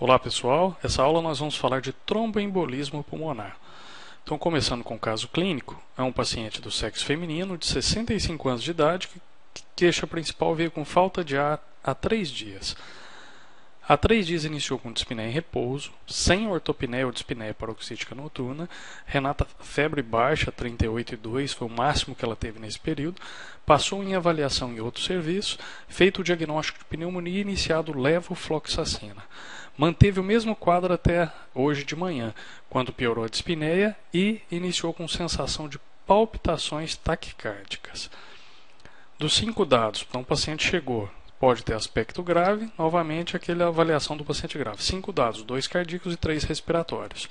Olá pessoal, nessa aula nós vamos falar de tromboembolismo pulmonar. Então, começando com o caso clínico, é um paciente do sexo feminino de 65 anos de idade que queixa principal veio com falta de ar há 3 dias. Há 3 dias iniciou com dispneia em repouso, sem ortopneia ou dispneia paroxística noturna, relata febre baixa, 38,2, foi o máximo que ela teve nesse período, passou em avaliação em outro serviço, feito o diagnóstico de pneumonia e iniciado levofloxacina. Manteve o mesmo quadro até hoje de manhã, quando piorou a dispneia e iniciou com sensação de palpitações taquicárdicas. Dos 5 dados, então o paciente chegou, pode ter aspecto grave, novamente aquela avaliação do paciente grave. 5 dados, 2 cardíacos e 3 respiratórios.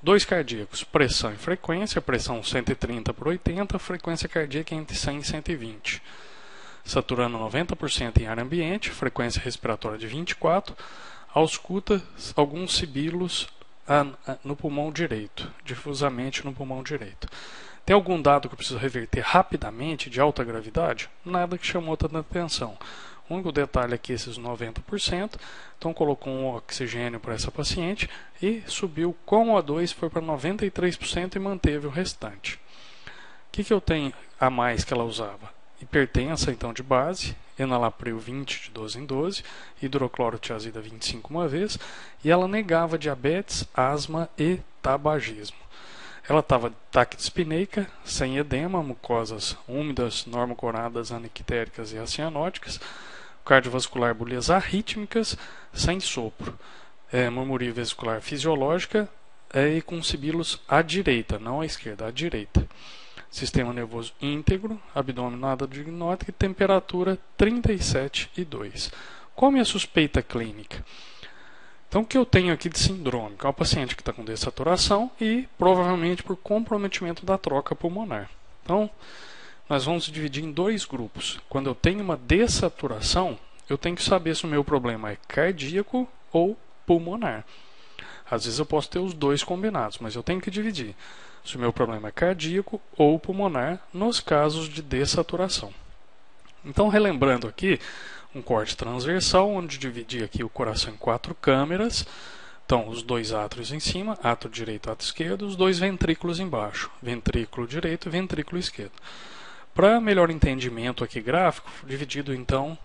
2 cardíacos, pressão e frequência, pressão 130/80, frequência cardíaca entre 100 e 120. Saturando 90% em ar ambiente, frequência respiratória de 24, ausculta alguns sibilos no pulmão direito, difusamente no pulmão direito. Tem algum dado que eu preciso reverter rapidamente de alta gravidade? Nada que chamou tanta atenção. O único detalhe aqui é esses 90%, então colocou um oxigênio para essa paciente e subiu com O2, foi para 93% e manteve o restante. O que eu tenho a mais que ela usava? Hipertensa, então, de base, enalapril 20 de 12 em 12, hidroclorotiazida 25 uma vez, e ela negava diabetes, asma e tabagismo. Ela estava taquidipneica, sem edema, mucosas úmidas, normocoradas, aniquitéricas e acianóticas, cardiovascular bolias arrítmicas, sem sopro, murmurio vesicular fisiológica e com sibilos à direita, não à esquerda, à direita. Sistema nervoso íntegro, abdômen nada dignótico e temperatura 37,2. Qual a minha suspeita clínica? Então, o que eu tenho aqui de síndrome? É um paciente que está com dessaturação e provavelmente por comprometimento da troca pulmonar. Então, nós vamos dividir em 2 grupos. Quando eu tenho uma dessaturação, eu tenho que saber se o meu problema é cardíaco ou pulmonar. Às vezes eu posso ter os 2 combinados, mas eu tenho que dividir se o meu problema é cardíaco ou pulmonar nos casos de dessaturação. Então, relembrando aqui, um corte transversal, onde dividi aqui o coração em 4 câmeras. Então, os 2 átrios em cima, átrio direito e átrio esquerdo, os 2 ventrículos embaixo, ventrículo direito e ventrículo esquerdo. Para melhor entendimento aqui gráfico, dividido então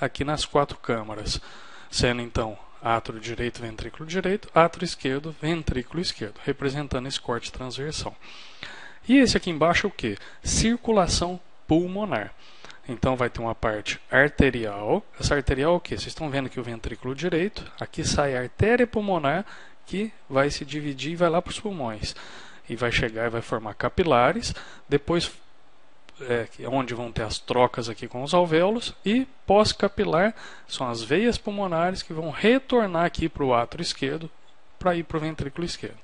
aqui nas 4 câmeras, sendo então átrio direito, átrio esquerdo, ventrículo esquerdo, representando esse corte transversal. E esse aqui embaixo é o quê? Circulação pulmonar. Então vai ter uma parte arterial. Essa arterial é o quê? Vocês estão vendo aqui o ventrículo direito, aqui sai a artéria pulmonar, que vai se dividir e vai lá para os pulmões. E vai chegar e vai formar capilares, depois onde vão ter as trocas aqui com os alvéolos, e pós-capilar são as veias pulmonares que vão retornar aqui para o átrio esquerdo, para ir para o ventrículo esquerdo.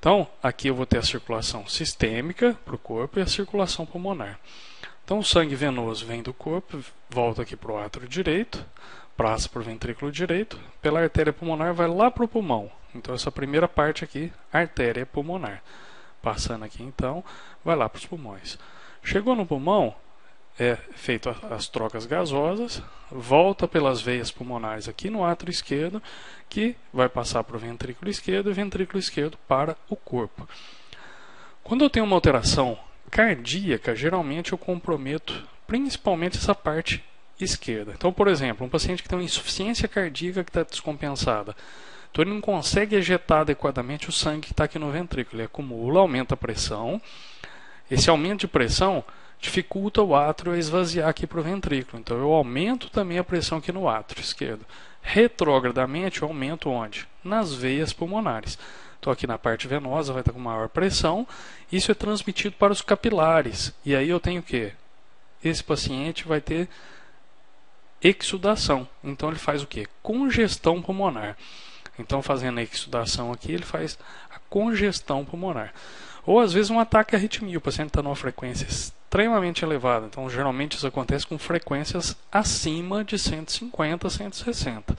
Então, aqui eu vou ter a circulação sistêmica para o corpo e a circulação pulmonar. Então, o sangue venoso vem do corpo, volta aqui para o átrio direito, passa para o ventrículo direito, pela artéria pulmonar vai lá para o pulmão. Então, essa primeira parte aqui, artéria pulmonar. Passando aqui, então, vai lá para os pulmões. Chegou no pulmão, é feito as trocas gasosas, volta pelas veias pulmonares aqui no átrio esquerdo, que vai passar para o ventrículo esquerdo, e o ventrículo esquerdo para o corpo. Quando eu tenho uma alteração cardíaca, geralmente eu comprometo principalmente essa parte esquerda. Então, por exemplo, um paciente que tem uma insuficiência cardíaca que está descompensada, então ele não consegue ejetar adequadamente o sangue que está aqui no ventrículo, ele acumula, aumenta a pressão. Esse aumento de pressão dificulta o átrio a esvaziar aqui para o ventrículo. Então, eu aumento também a pressão aqui no átrio esquerdo. Retrogradamente, eu aumento onde? Nas veias pulmonares. Então, aqui na parte venosa vai estar com maior pressão. Isso é transmitido para os capilares. E aí eu tenho o quê? Esse paciente vai ter exsudação. Então, ele faz o quê? Congestão pulmonar. Então, fazendo a exsudação aqui, ele faz a congestão pulmonar. Ou, às vezes, um ataque à arritmia. O paciente está numa frequência extremamente elevada. Então, geralmente, isso acontece com frequências acima de 150, 160.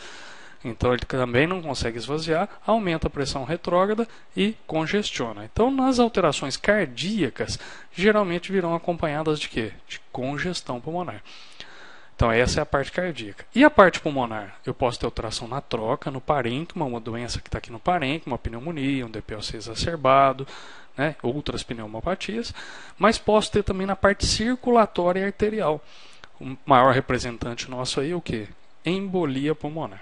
Então, ele também não consegue esvaziar, aumenta a pressão retrógrada e congestiona. Então, nas alterações cardíacas, geralmente virão acompanhadas de quê? De congestão pulmonar. Então, essa é a parte cardíaca. E a parte pulmonar? Eu posso ter alteração na troca, no parênquima, uma doença que está aqui no parênquima, uma pneumonia, um DPOC exacerbado, né, outras pneumopatias, mas posso ter também na parte circulatória e arterial. O maior representante nosso aí é o quê? Embolia pulmonar.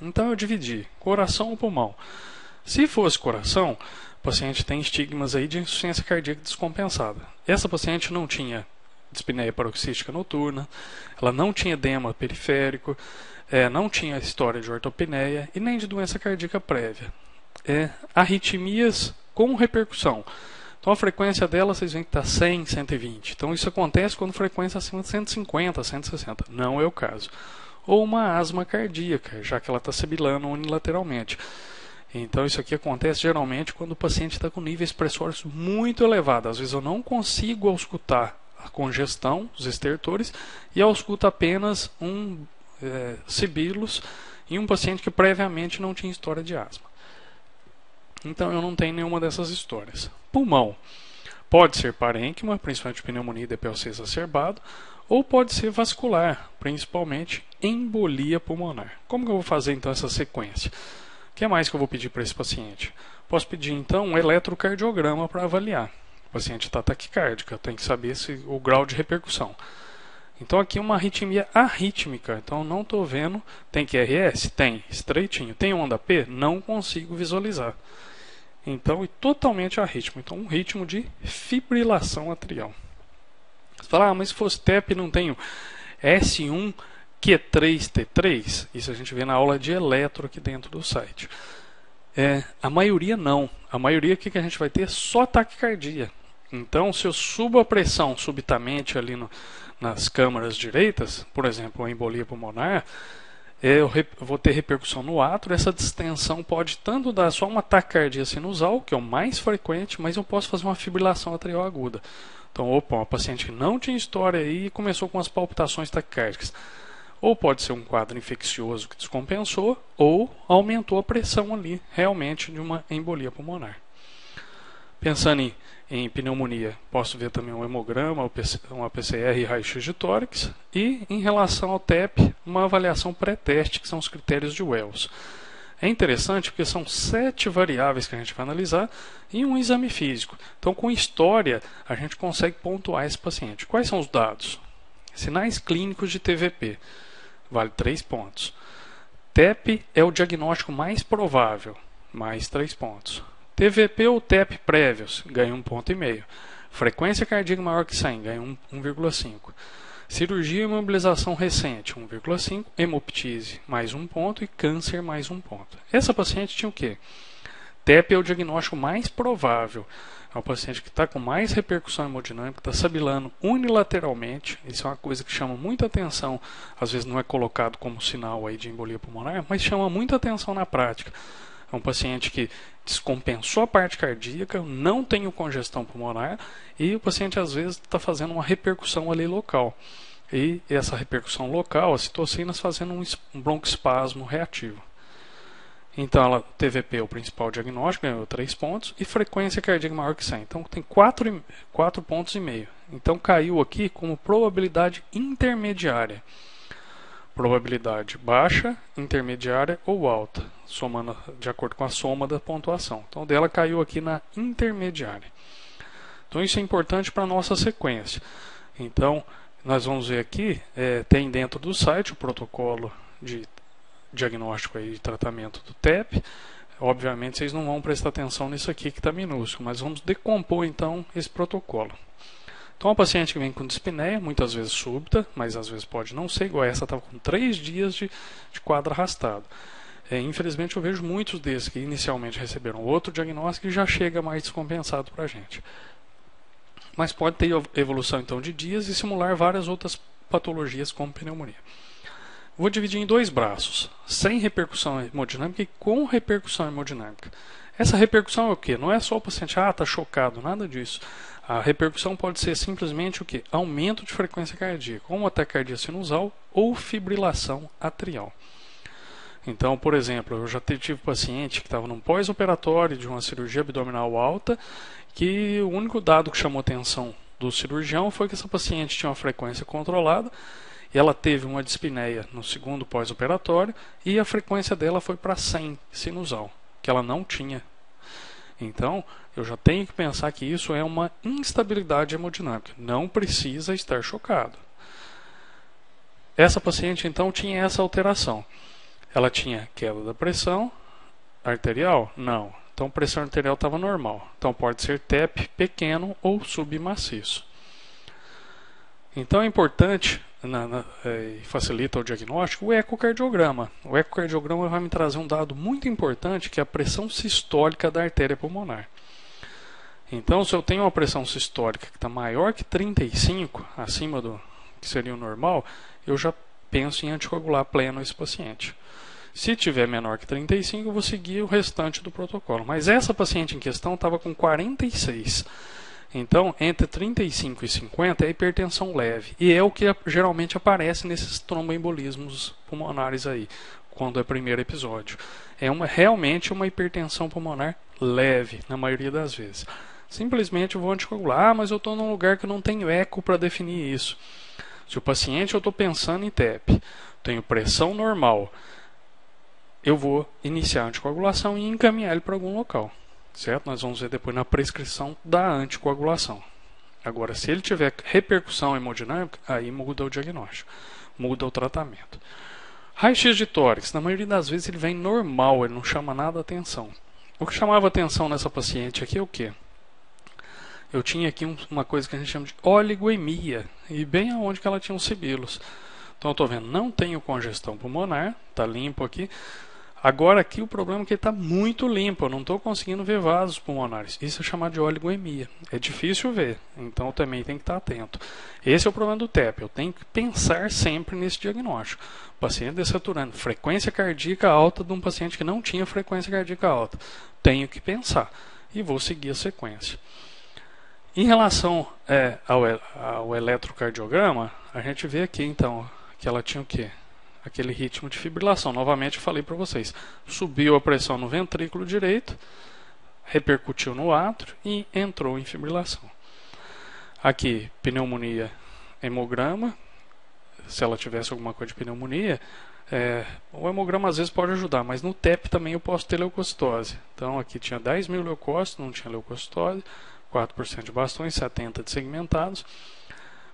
Então, eu dividi coração ou pulmão. Se fosse coração, o paciente tem estigmas aí de insuficiência cardíaca descompensada. Essa paciente não tinha dispneia paroxística noturna, ela não tinha edema periférico, não tinha história de ortopneia e nem de doença cardíaca prévia. Arritmias com repercussão. Então, a frequência dela, vocês veem que está 100, 120. Então, isso acontece quando frequência acima de 150, 160. Não é o caso. Ou uma asma cardíaca, já que ela está sibilando unilateralmente. Então, isso aqui acontece geralmente quando o paciente está com níveis pressóricos muito elevados. Às vezes, eu não consigo auscultar a congestão, os estertores, e ausculta apenas um sibilos em um paciente que previamente não tinha história de asma. Então, eu não tenho nenhuma dessas histórias. Pulmão. Pode ser parênquima, principalmente pneumonia e DPOC exacerbado, ou pode ser vascular, principalmente embolia pulmonar. Como que eu vou fazer, então, essa sequência? O que mais que eu vou pedir para esse paciente? Posso pedir, então, um eletrocardiograma para avaliar. O paciente está taquicárdica, tem que saber se o grau de repercussão. Então, aqui uma arritmia arrítmica. Então, não estou vendo. Tem QRS? Tem. Estreitinho. Tem onda P? Não consigo visualizar. Então, e totalmente arrítmico. Então, um ritmo de fibrilação atrial. Você fala, ah, mas se fosse TEP, não tenho S1, Q3, T3? Isso a gente vê na aula de eletro aqui dentro do site. A maioria não. A maioria, o que a gente vai ter? Só taquicardia. Então, se eu subo a pressão subitamente ali nas câmaras direitas, por exemplo, a embolia pulmonar, eu vou ter repercussão no átrio. Essa distensão pode tanto dar só uma taquicardia sinusal, que é o mais frequente, mas eu posso fazer uma fibrilação atrial aguda. Então, opa, uma paciente que não tinha história aí e começou com as palpitações taquicárdicas. Ou pode ser um quadro infeccioso que descompensou, ou aumentou a pressão ali, realmente, de uma embolia pulmonar. Pensando em pneumonia, posso ver também um hemograma, uma PCR e raio-x de tórax. E, em relação ao TEP, uma avaliação pré-teste, que são os critérios de Wells. É interessante porque são 7 variáveis que a gente vai analisar e um exame físico. Então, com história, a gente consegue pontuar esse paciente. Quais são os dados? Sinais clínicos de TVP. Vale 3 pontos. TEP é o diagnóstico mais provável. Mais 3 pontos. TVP ou TEP prévios, ganha 1,5 ponto. Frequência cardíaca maior que 100, ganha 1,5. Cirurgia e imobilização recente, 1,5. Hemoptise, mais 1 ponto. E câncer, mais 1 ponto. Essa paciente tinha o quê? TEP é o diagnóstico mais provável. É um paciente que está com mais repercussão hemodinâmica, está sibilando unilateralmente. Isso é uma coisa que chama muita atenção. Às vezes não é colocado como sinal aí de embolia pulmonar, mas chama muita atenção na prática. É um paciente que descompensou a parte cardíaca, não tem congestão pulmonar e o paciente às vezes está fazendo uma repercussão ali local. E essa repercussão local, as citocinas fazendo um broncoespasmo reativo. Então, TVP é o principal diagnóstico, ganhou 3 pontos, e frequência cardíaca maior que 100. Então, tem 4,5 pontos. Então, caiu aqui como probabilidade intermediária. Probabilidade baixa, intermediária ou alta, somando de acordo com a soma da pontuação. Então, dela caiu aqui na intermediária. Então, isso é importante para a nossa sequência. Então, nós vamos ver aqui, tem dentro do site o protocolo de diagnóstico e tratamento do TEP. Obviamente, vocês não vão prestar atenção nisso aqui que está minúsculo, mas vamos decompor, então, esse protocolo. Então, a paciente que vem com dispneia, muitas vezes súbita, mas às vezes pode não ser, igual essa estava com 3 dias de quadro arrastado. Infelizmente, eu vejo muitos desses que inicialmente receberam outro diagnóstico e já chega mais descompensado para a gente. Mas pode ter evolução, então, de dias e simular várias outras patologias como pneumonia. Vou dividir em 2 braços, sem repercussão hemodinâmica e com repercussão hemodinâmica. Essa repercussão é o quê? Não é só o paciente, está chocado, nada disso. A repercussão pode ser simplesmente o quê? Aumento de frequência cardíaca, como taquicardia sinusal ou fibrilação atrial. Então, por exemplo, eu já tive paciente que estava num pós-operatório de uma cirurgia abdominal alta, que o único dado que chamou atenção do cirurgião foi que essa paciente tinha uma frequência controlada, Ela teve uma dispneia no segundo pós-operatório e a frequência dela foi para 100 sinusal, que ela não tinha. Então, eu já tenho que pensar que isso é uma instabilidade hemodinâmica. Não precisa estar chocado. Essa paciente, então, tinha essa alteração. Ela tinha queda da pressão arterial? Não. Então, a pressão arterial estava normal. Então, pode ser TEP pequeno ou submaciço. Então, é importante, facilita o diagnóstico, o ecocardiograma. O ecocardiograma vai me trazer um dado muito importante, que é a pressão sistólica da artéria pulmonar. Então, se eu tenho uma pressão sistólica que está maior que 35, acima do que seria o normal, eu já penso em anticoagular pleno esse paciente. Se tiver menor que 35, eu vou seguir o restante do protocolo. Mas essa paciente em questão estava com 46. Então, entre 35 e 50 é hipertensão leve. E é o que geralmente aparece nesses tromboembolismos pulmonares aí, quando é primeiro episódio. É realmente uma hipertensão pulmonar leve, na maioria das vezes. Simplesmente eu vou anticoagular, mas eu estou num lugar que não tenho eco para definir isso. Se o paciente, eu estou pensando em TEP, tenho pressão normal, eu vou iniciar a anticoagulação e encaminhar ele para algum local. Certo? Nós vamos ver depois na prescrição da anticoagulação. Agora, se ele tiver repercussão hemodinâmica, aí muda o diagnóstico, muda o tratamento. Raio-X de tórax, na maioria das vezes ele vem normal, ele não chama nada a atenção. O que chamava atenção nessa paciente aqui é o quê? Eu tinha aqui uma coisa que a gente chama de oligoemia, e bem aonde que ela tinha os sibilos. Então, eu estou vendo, não tenho congestão pulmonar, está limpo aqui. Agora aqui o problema é que ele está muito limpo, eu não estou conseguindo ver vasos pulmonares. Isso é chamado de oligoemia. É difícil ver, então também tem que estar atento. Esse é o problema do TEP, eu tenho que pensar sempre nesse diagnóstico. Paciente dessaturando, frequência cardíaca alta de um paciente que não tinha frequência cardíaca alta. Tenho que pensar e vou seguir a sequência. Em relação ao eletrocardiograma, a gente vê aqui então que ela tinha o quê? Aquele ritmo de fibrilação. Novamente eu falei para vocês, subiu a pressão no ventrículo direito, repercutiu no átrio e entrou em fibrilação. Aqui, pneumonia, hemograma, se ela tivesse alguma coisa de pneumonia, o hemograma às vezes pode ajudar, mas no TEP também eu posso ter leucocitose. Então aqui tinha 10.000 leucócitos, não tinha leucocitose, 4% de bastões, 70% de segmentados,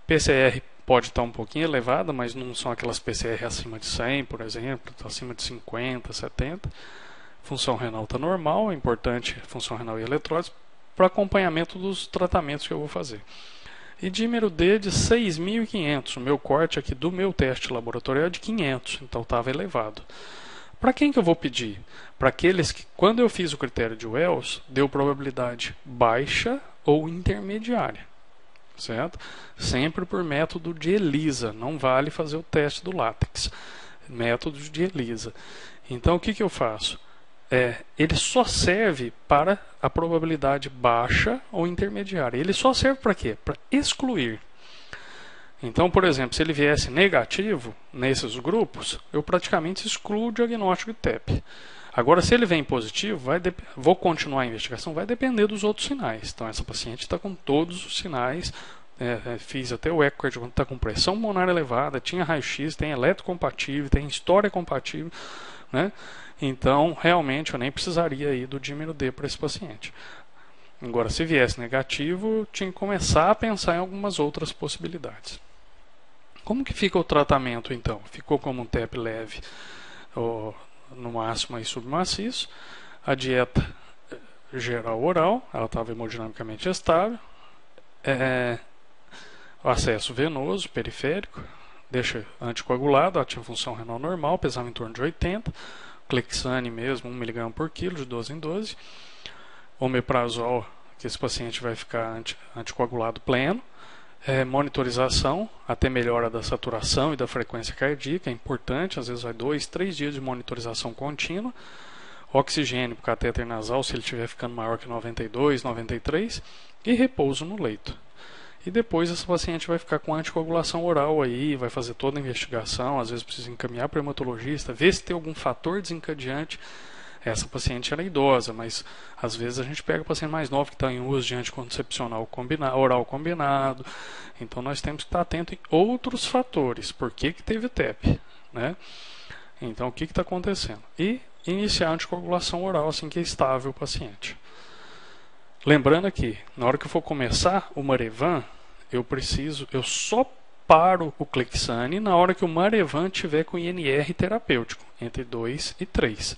PCR pode estar um pouquinho elevada, mas não são aquelas PCR acima de 100, por exemplo, acima de 50, 70. Função renal está normal, é importante função renal e eletrólitos para acompanhamento dos tratamentos que eu vou fazer. E dímero D de 6.500, o meu corte aqui do meu teste laboratorial é de 500, então estava elevado. Para quem que eu vou pedir? Para aqueles que, quando eu fiz o critério de Wells, deu probabilidade baixa ou intermediária. Certo? Sempre por método de ELISA, não vale fazer o teste do látex. Método de ELISA. Então, o que que eu faço? Ele só serve para a probabilidade baixa ou intermediária. Ele só serve para quê? Para excluir. Então, por exemplo, se ele viesse negativo nesses grupos, eu praticamente excluo o diagnóstico de TEP. Agora, se ele vem positivo, vou continuar a investigação, vai depender dos outros sinais. Então, essa paciente está com todos os sinais, fiz até o ecocardiograma, está com pressão pulmonar elevada, tinha raio-x, tem eletrocompatível, tem história compatível, né? Então, realmente, eu nem precisaria aí do dímero D para esse paciente. Agora, se viesse negativo, eu tinha que começar a pensar em algumas outras possibilidades. Como que fica o tratamento, então? Ficou como um TEP leve, no máximo aí submaciço, a dieta geral oral, ela estava hemodinamicamente estável, o acesso venoso, periférico, deixa anticoagulado, ela tinha função renal normal, pesava em torno de 80, Clexane mesmo, 1mg por quilo, de 12 em 12, omeprazol, que esse paciente vai ficar anticoagulado pleno, monitorização, até melhora da saturação e da frequência cardíaca, é importante, às vezes vai 2, 3 dias de monitorização contínua, oxigênio para o catéter nasal, se ele estiver ficando maior que 92, 93, e repouso no leito. E depois esse paciente vai ficar com anticoagulação oral aí, vai fazer toda a investigação, às vezes precisa encaminhar para o hematologista, ver se tem algum fator desencadeante Essa paciente ela é idosa, mas às vezes a gente pega o paciente mais novo que está em uso de anticoncepcional oral combinado. Então nós temos que estar atento em outros fatores. Por que que teve TEP, né? Então o que está acontecendo? E iniciar a anticoagulação oral assim que é estável o paciente. Lembrando aqui, na hora que eu for começar o Marevan, eu só paro o Clexane na hora que o Marevan tiver com INR terapêutico, entre 2 e 3.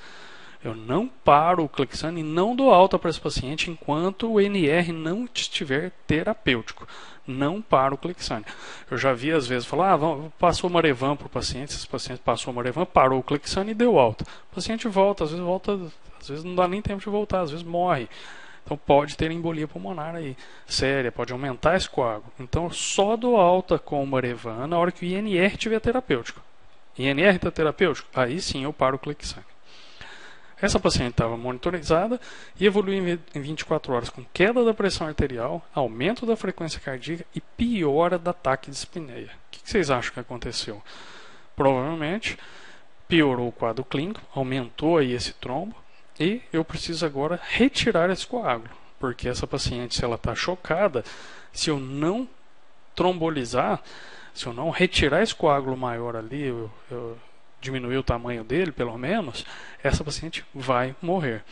Eu não paro o Clexane e não dou alta para esse paciente enquanto o INR não estiver terapêutico. Não paro o Clexane. Eu já vi às vezes falar, passou o Marevan para o paciente, esse paciente passou o Marevan, parou o Clexane e deu alta. O paciente volta, às vezes não dá nem tempo de voltar, às vezes morre. Então pode ter embolia pulmonar aí, séria, pode aumentar esse coágulo. Então só dou alta com o Marevan na hora que o INR estiver terapêutico. INR está terapêutico? Aí sim eu paro o Clexane. Essa paciente estava monitorizada e evoluiu em 24 horas com queda da pressão arterial, aumento da frequência cardíaca e piora da taquidipneia. O que vocês acham que aconteceu? Provavelmente piorou o quadro clínico, aumentou aí esse trombo. E eu preciso agora retirar esse coágulo, porque essa paciente, se ela está chocada, se eu não trombolizar, se eu não retirar esse coágulo maior ali, eu diminuir o tamanho dele, pelo menos, essa paciente vai morrer.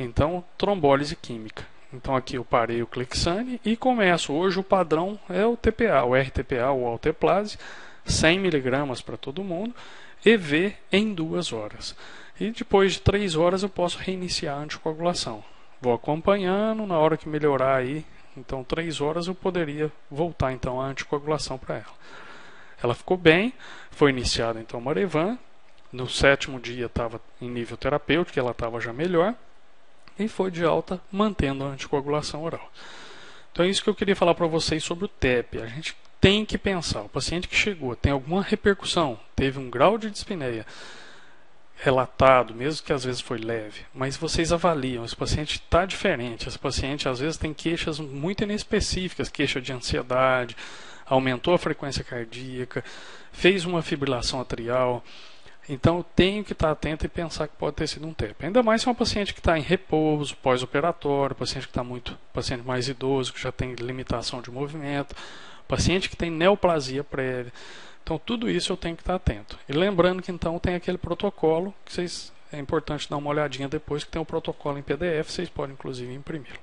Então, trombólise química. Então, aqui eu parei o Clexane e começo. Hoje o padrão é o TPA, o RTPA, o alteplase, 100 mg para todo mundo, EV em 2 horas. E depois de 3 horas eu posso reiniciar a anticoagulação. Vou acompanhando, na hora que melhorar aí, então 3 horas eu poderia voltar então a anticoagulação para ela. Ela ficou bem, foi iniciada então o Marevan, no 7º dia estava em nível terapêutico, ela estava já melhor, e foi de alta mantendo a anticoagulação oral. Então é isso que eu queria falar para vocês sobre o TEP. A gente tem que pensar, o paciente que chegou tem alguma repercussão, teve um grau de dispneia relatado, mesmo que às vezes foi leve, mas vocês avaliam, esse paciente está diferente, esse paciente às vezes tem queixas muito inespecíficas, queixa de ansiedade, aumentou a frequência cardíaca, fez uma fibrilação atrial, então eu tenho que estar atento e pensar que pode ter sido um TEP. Ainda mais se é um paciente que está em repouso, pós-operatório, paciente que está paciente mais idoso, que já tem limitação de movimento, paciente que tem neoplasia prévia. Então, tudo isso eu tenho que estar atento. E lembrando que, então, tem aquele protocolo, que é importante dar uma olhadinha depois, que tem um protocolo em PDF, vocês podem, inclusive, imprimi-lo.